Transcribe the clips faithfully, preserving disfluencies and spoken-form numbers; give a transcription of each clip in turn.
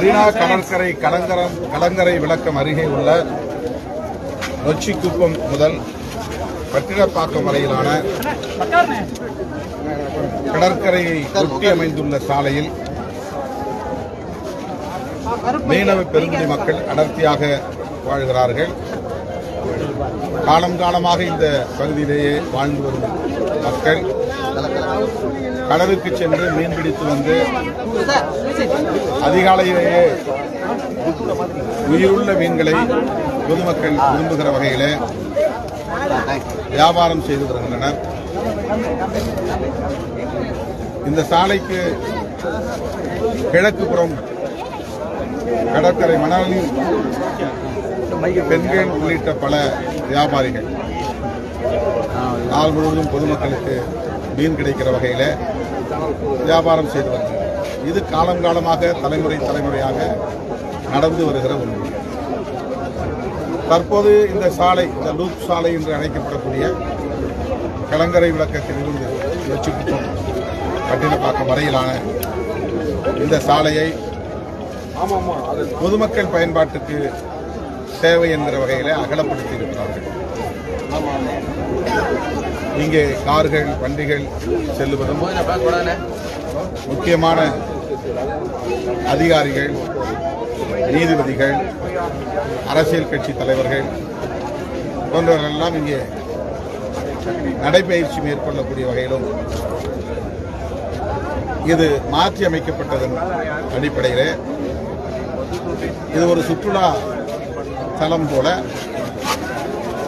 மெரினா கடற்கரை கலங்கரம் கலங்கரை விளக்கம் அருகே உள்ள நொச்சிக்குப்பம் முதல் பட்டினப்பாக்கம் வரையிலான கடற்கரையை ஒட்டி அமைந்துள்ள சாலையில் மீனவ பெருங்குடி மக்கள் அடர்த்தியாக வாழ்கிறார்கள். காலம் காலமாக இந்த பகுதியிலேயே வாழ்ந்து வரும் மக்கள் கடலுக்கு சென்று மீன்பிடித்து வந்து அதிகாலையிலேயே உயிருள்ள மீன்களை பொதுமக்கள் விரும்புகிற வகையிலே வியாபாரம் செய்து வருகின்றனர். இந்த சாலைக்கு கிழக்கு புறம் கடற்கரை மணலில் பெண்கள் உள்ளிட்ட பல வியாபாரிகள் நாள் முழுவதும் பொதுமக்களுக்கு மீன் கிடைக்கிற வகையில வியாபாரம் செய்து வருகிறது. இது காலங்காலமாக தலைமுறை தலைமுறையாக நடந்து வருகிற ஒன்று. தற்போது இந்த சாலை, இந்த லூப் சாலை என்று அழைக்கப்படக்கூடிய கலங்கரை விளக்கத்திலிருந்து நொச்சிக்குப்பம் பட்டினப்பாக்கம் வரையிலான இந்த சாலையை பொதுமக்கள் பயன்பாட்டுக்கு சேவை என்கிற வகையில அகலப்படுத்தி இருக்கிறார்கள். இங்கே கார்கள் வண்டிகள் செல்லுவதும் முக்கியமான அதிகாரிகள், நீதிபதிகள், அரசியல் கட்சி தலைவர்கள் போன்றவர்களெல்லாம் இங்கே நடைபயிற்சி மேற்கொள்ளக்கூடிய வகையிலும் இது மாற்றி அமைக்கப்பட்டதன் அடிப்படையிலே இது ஒரு சுற்றுலா தலம் போல,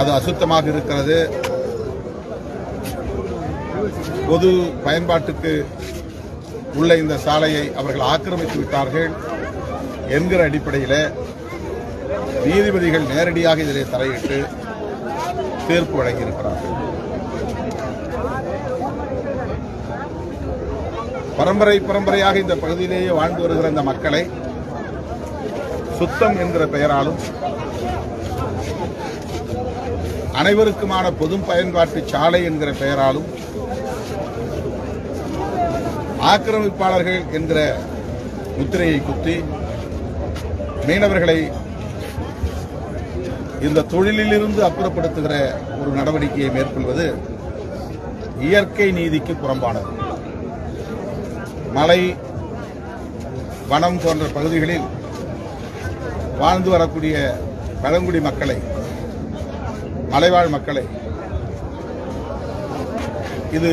அது அசுத்தமாக இருக்கிறது, பொது பயன்பாட்டுக்கு உள்ள இந்த சாலையை அவர்கள் ஆக்கிரமித்து விட்டார்கள் என்கிற அடிப்படையில் நீதிபதிகள் நேரடியாக இதில் தலையிட்டு தீர்ப்பு வழங்கியிருக்கிறார்கள். பரம்பரை பரம்பரையாக இந்த பகுதியிலேயே வாழ்ந்து வருகிற இந்த மக்களை சுத்தம் என்கிற பெயராலும் அனைவருக்குமான பொது பயன்பாட்டு சாலை என்கிற பெயராலும் ஆக்கிரமிப்பாளர்கள் என்கிற முத்திரையை குத்தி மீனவர்களை இந்த தொழிலிலிருந்து அப்புறப்படுத்துகிற ஒரு நடவடிக்கையை மேற்கொள்வது இயற்கை நீதிக்கு புறம்பானது. மலை, வனம் போன்ற பகுதிகளில் வாழ்ந்து வரக்கூடிய பழங்குடி மக்களை, மலைவாழ் மக்களை இது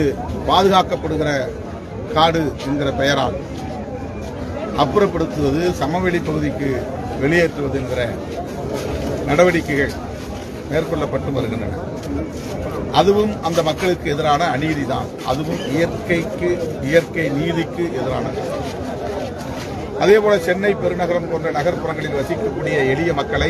பாதுகாக்கப்படுகிற காடு என்கிற பெயரால் அப்புறப்படுத்துவது, சமவெளி பகுதிக்கு வெளியேற்றுவது என்கிற நடவடிக்கைகள் மேற்கொள்ளப்பட்டு வருகின்றன. அதுவும் அந்த மக்களுக்கு எதிரான அநீதிதான். அதுவும் இயற்கைக்கு இயற்கை நீதிக்கு எதிரானது. அதேபோல சென்னை பெருநகரம் போன்ற நகர்ப்புறங்களில் வசிக்கக்கூடிய எளிய மக்களை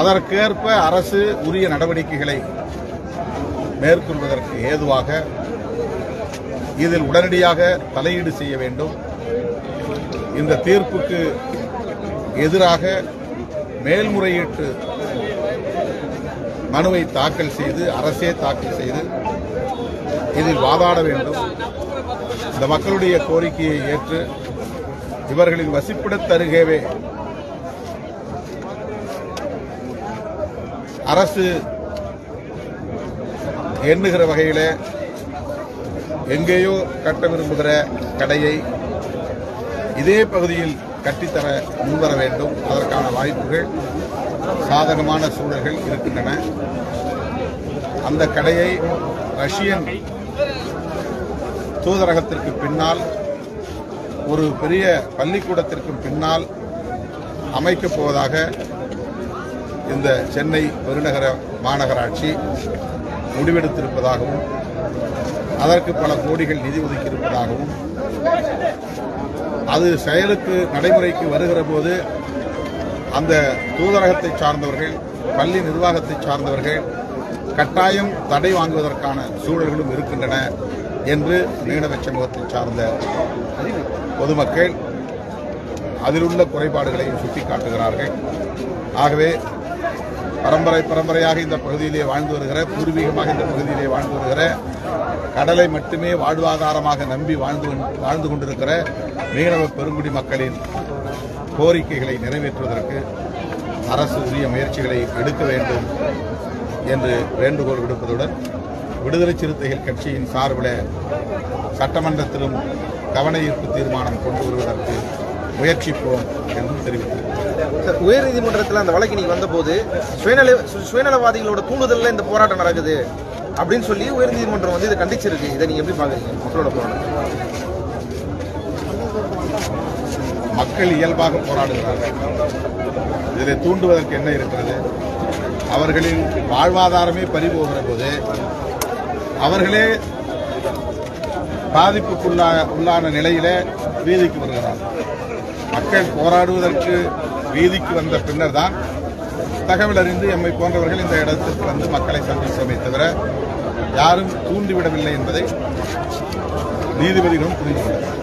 அதற்கேற்ப அரசு உரிய நடவடிக்கைகளை மேற்கொள்வதற்கு ஏதுவாக இதில் உடனடியாக தலையீடு செய்ய வேண்டும். இந்த தீர்ப்புக்கு எதிராக மேல்முறையீட்டு மனுவை தாக்கல் செய்து அரசே தாக்கல் செய்து இதில் வாதாட வேண்டும். இந்த மக்களுடைய கோரிக்கையை ஏற்று இவர்களின் வசிப்பிடத்தருகேவே அரசு எண்ணுகிற வகையில் எங்கேயோ கட்ட விரும்புகிற கடையை இதே பகுதியில் கட்டித்தர முன்வர வேண்டும். அதற்கான வாய்ப்புகள் சாதகமான சூழல்கள் இருக்கின்றன. அந்த கடையை ரஷ்யன் தூதரகத்திற்கு பின்னால் ஒரு பெரிய பள்ளிக்கூடத்திற்கு பின்னால் அமைக்கப் போவதாக இந்த சென்னை பெருநகர மாநகராட்சி முடிவெடுத்திருப்பதாகவும் அதற்கு பல கோடிகள் நிதி ஒதுக்கியிருப்பதாகவும் அது செயலுக்கு நடைமுறைக்கு வருகிற போது அந்த தூதரகத்தை சார்ந்தவர்கள் பள்ளி நிர்வாகத்தை சார்ந்தவர்கள் கட்டாயம் தடை வாங்குவதற்கான சூழல்களும் இருக்கின்றன என்று மீனவ சமூகத்தை சார்ந்த பொதுமக்கள் அதிலுள்ள குறைபாடுகளையும் சுட்டிக்காட்டுகிறார்கள். ஆகவே பரம்பரை பரம்பரையாக இந்த பகுதியிலே வாழ்ந்து வருகிற பூர்வீகமாக இந்த பகுதியிலே வாழ்ந்து வருகிற கடலை மட்டுமே வாழ்வாதாரமாக நம்பி வாழ்ந்து வாழ்ந்து கொண்டிருக்கிற மீனவ பெருங்குடி மக்களின் கோரிக்கைகளை நிறைவேற்றுவதற்கு அரசு உரிய முயற்சிகளை எடுக்க வேண்டும் என்று வேண்டுகோள் விடுப்பதுடன் விடுதலை சிறுத்தைகள் கட்சியின் சார்பில் சட்டமன்றத்திலும் கவன ஈர்ப்பு தீர்மானம் கொண்டு வருவதற்கு முயற்சிப்போம் என்றும் தெரிவித்தார். உயர் நீதிமன்றத்தில் அந்த வழக்கு இன்னைக்கு வந்தபோது சுயநல சுயநலவாதிகளோட தூண்டுதலில் இந்த போராட்டம் நடக்குது அப்படின்னு சொல்லி உயர் நீதிமன்றம் வந்து இதை கண்டிச்சிருக்கு. இதை நீங்க எப்படி பாக்குறீங்க? மக்களோட போராட்டம் மக்கள் இயல்பாக போராடுகிறார்கள். இதில் தூண்டுவதற்கு என்ன இருக்கிறது? அவர்களின் வாழ்வாதாரமே பறிபோகிற போது அவர்களே பாதிப்புக்குள்ளா உள்ளான நிலையில வீதிக்கு வருகிறார்கள். மக்கள் போராடுவதற்கு வீதிக்கு வந்த பின்னர் தான் தகவல் அறிந்து எம்மை போன்றவர்கள் இந்த இடத்திற்கு வந்து மக்களை சந்திப்போமே தவிர யாரும் தூண்டிவிடவில்லை என்பதை நீதிபதிகளும் புரிந்து கொண்டார்கள்.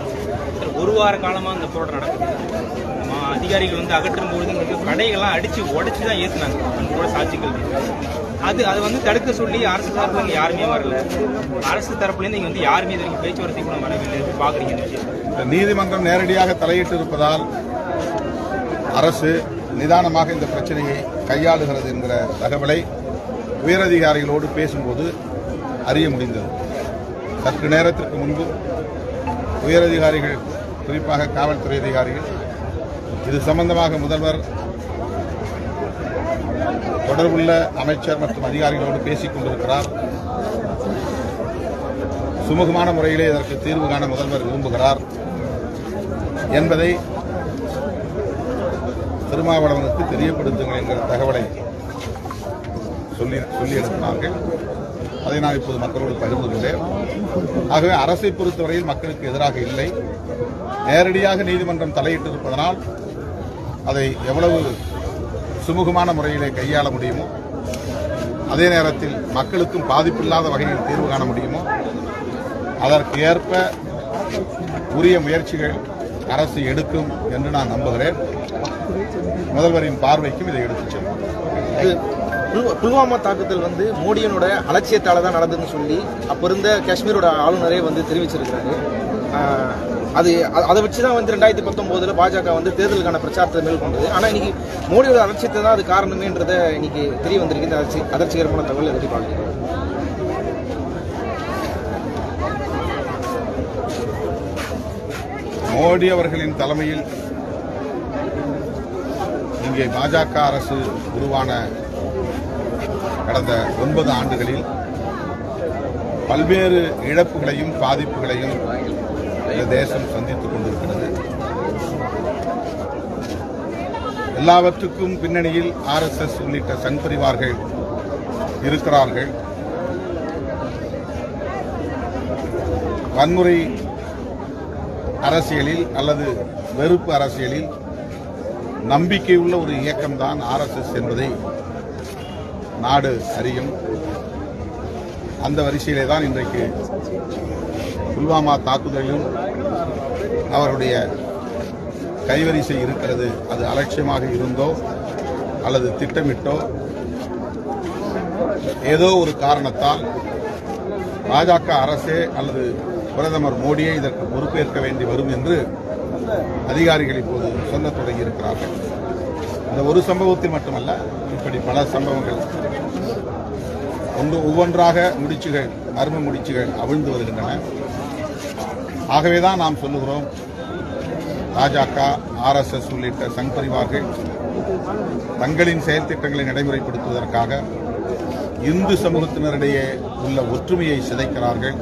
ஒரு வார காலமாக இந்த போராட்டம் நடக்குது. அதிகாரிகள் வந்து அகற்றும் போது கடைகள்லாம் அடிச்சு உடைச்சு தான் ஏற்றினாங்க சாட்சிகள். அது அது வந்து தடுக்க சொல்லி அரசு தரப்புல இங்கே யாருமே வரல. அரசு தரப்புலேருந்து இங்கே வந்து யாருமே இதற்கு பேச்சுவார்த்தை கூட வரவில்லை. பார்க்குறீங்க, நீதிமன்றம் நேரடியாக தலையிட்டு இருப்பதால் அரசு நிதானமாக இந்த பிரச்சனையை கையாளுகிறது என்கிற தகவலை உயரதிகாரிகளோடு பேசும்போது அறிய முடிந்தது. சற்று நேரத்திற்கு முன்பு உயரதிகாரிகள் குறிப்பாக காவல்துறை அதிகாரிகள் இது சம்பந்தமாக முதல்வர் தொடர்புள்ள அமைச்சர் மற்றும் அதிகாரிகளோடு பேசிக் கொண்டிருக்கிறார். சுமூகமான முறையிலே இதற்கு தீர்வு காண முதல்வர் விரும்புகிறார் என்பதை திருமாவளவனுக்கு தெரியப்படுத்துங்கள் என்கிற தகவலை சொல்லி சொல்லி அனுப்பினார்கள். அதை நான் இப்போது மக்களோடு பகிர்ந்துள்ளேன். ஆகவே அரசை பொறுத்தவரையில் மக்களுக்கு எதிராக இல்லை. நேரடியாக நீதிமன்றம் தலையிட்டு இருப்பதனால் அதை எவ்வளவு சுமூகமான முறையிலே கையாள முடியுமோ அதே நேரத்தில் மக்களுக்கும் பாதிப்பில்லாத வகையில் தீர்வு காண முடியுமோ அதற்கு ஏற்ப உரிய முயற்சிகள் அரசு எடுக்கும் என்று நான் நம்புகிறேன். முதல்வரின் பார்வைக்கும் இதை எடுத்துச் செல்வோம். புல்வாமா தாக்குதல் வந்து மோடியினோட அலட்சியத்தால் தான் நடந்ததுன்னு சொல்லி அப்போ இருந்த காஷ்மீரோட ஆளுநரே வந்து தெரிவிச்சிருக்கிறாரு. அது அதை வச்சு தான் வந்து ரெண்டாயிரத்தி பத்தொம்போதில் பாஜக வந்து தேர்தலுக்கான பிரச்சாரத்தை மேற்கொண்டது. ஆனால் இன்னைக்கு மோடியோட அலட்சியத்தை தான் அது காரணமேன்றதை இன்னைக்கு தெரிய வந்திருக்கு. இந்த அதிர்ச்சி அதிர்ச்சிகரமான தகவல் எதிர்த்து பார்க்குறேன். மோடி அவர்களின் தலைமையில் இங்கே பாஜக அரசு உருவான கடந்த ஒன்பது ஆண்டுகளில் பல்வேறு இழப்புகளையும் பாதிப்புகளையும் இந்த தேசம் சந்தித்துக் கொண்டிருக்கிறது. எல்லாவற்றுக்கும் பின்னணியில் ஆர் எஸ் எஸ் உள்ளிட்ட சங்பரிவார்கள் இருக்கிறார்கள். வன்முறை அரசியலில் அல்லது வெறுப்பு அரசியலில் நம்பிக்கையுள்ள ஒரு இயக்கம்தான் ஆர் எஸ் எஸ் என்பதை நாடு அறியும். அந்த வரிசையிலே தான் இன்றைக்கு புல்வாமா தாக்குதலிலும் அவருடைய கைவரிசை இருக்கிறது. அது அலட்சியமாக இருந்தோ அல்லது திட்டமிட்டோ ஏதோ ஒரு காரணத்தால் பாஜக அரசே அல்லது பிரதமர் மோடியே இதற்கு பொறுப்பேற்க வேண்டி வரும் என்று அதிகாரிகள் இப்போது சொல்ல தொடங்கியிருக்கிறார்கள். இந்த ஒரு சம்பவத்தில் மட்டுமல்ல, இப்படி பல சம்பவங்கள் ஒன்று ஒவ்வொன்றாக முடிச்சுகள் மர்ம முடிச்சுகள் அவிழ்ந்து வருகின்றன. ஆகவேதான் நாம் சொல்லுகிறோம், பாஜக ஆர்எஸ்எஸ் உள்ளிட்ட சங் பரிவார்கள் தங்களின் செயல் திட்டங்களை நடைமுறைப்படுத்துவதற்காக இந்து சமூகத்தினரிடையே உள்ள ஒற்றுமையை சிதைக்கிறார்கள்,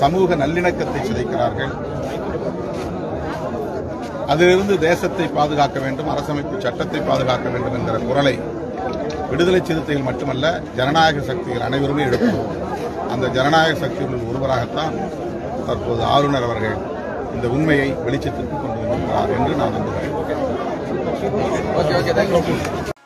சமூக நல்லிணக்கத்தை சிதைக்கிறார்கள். அதிலிருந்து தேசத்தை பாதுகாக்க வேண்டும், அரசமைப்பு சட்டத்தை பாதுகாக்க வேண்டும் என்கிற குரலை விடுதலை சிறுத்தைகள் மட்டுமல்ல ஜனநாயக சக்திகள் அனைவருமே எடுக்கிறோம். அந்த ஜனநாயக சக்திகளில் ஒருவராகத்தான் தற்போது ஆளுநர் அவர்கள் இந்த உண்மையை வெளிச்சத்திற்கு கொண்டு வருகிறார் என்று நான் நம்புகிறேன்.